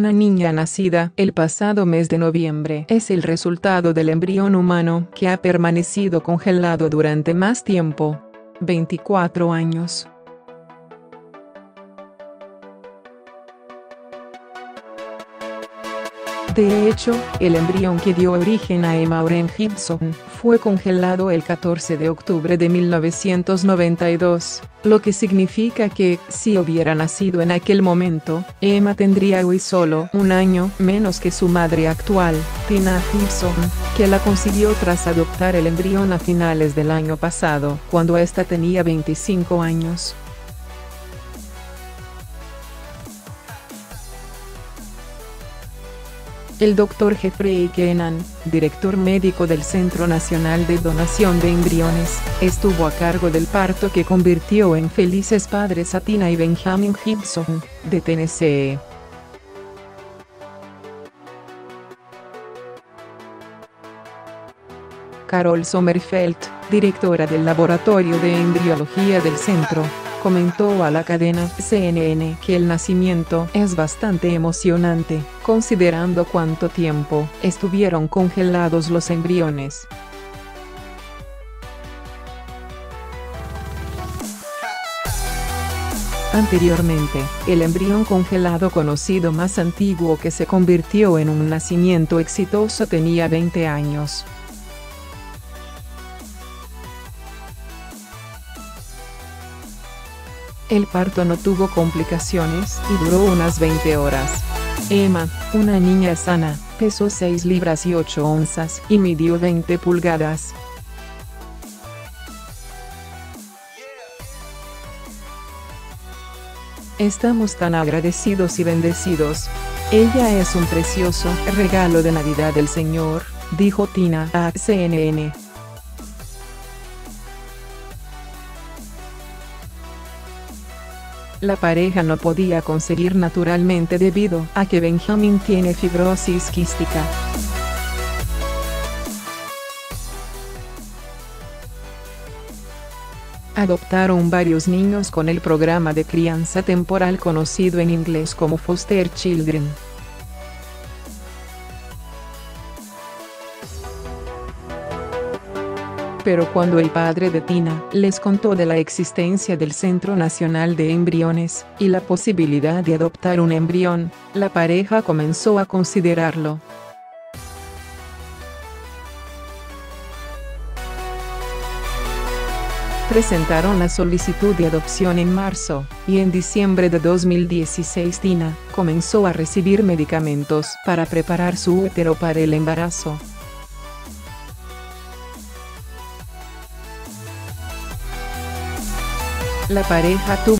una niña nacida el pasado mes de noviembre es el resultado del embrión humano que ha permanecido congelado durante más tiempo, 24 años. De hecho, el embrión que dio origen a Emma Wren Gibson fue congelado el 14 de octubre de 1992, lo que significa que, si hubiera nacido en aquel momento, Emma tendría hoy solo un año menos que su madre actual, Tina Gibson, que la consiguió tras adoptar el embrión a finales del año pasado, cuando ésta tenía 25 años. El Dr. Jeffrey Keenan, director médico del Centro Nacional de Donación de Embriones, estuvo a cargo del parto que convirtió en felices padres a Tina y Benjamin Gibson, de Tennessee. Carol Sommerfeld, directora del Laboratorio de Embriología del centro, comentó a la cadena CNN que el nacimiento es bastante emocionante, considerando cuánto tiempo estuvieron congelados los embriones. Anteriormente, el embrión congelado conocido más antiguo que se convirtió en un nacimiento exitoso tenía 20 años. El parto no tuvo complicaciones y duró unas 20 horas. Emma, una niña sana, pesó 6 libras y 8 onzas y midió 20 pulgadas. Estamos tan agradecidos y bendecidos. Ella es un precioso regalo de Navidad del Señor, dijo Tina a CNN. La pareja no podía concebir naturalmente debido a que Benjamin tiene fibrosis quística. Adoptaron varios niños con el programa de crianza temporal conocido en inglés como Foster Children. Pero cuando el padre de Tina les contó de la existencia del Centro Nacional de Embriones y la posibilidad de adoptar un embrión, la pareja comenzó a considerarlo. Presentaron la solicitud de adopción en marzo, y en diciembre de 2016 Tina comenzó a recibir medicamentos para preparar su útero para el embarazo. La pareja tuvo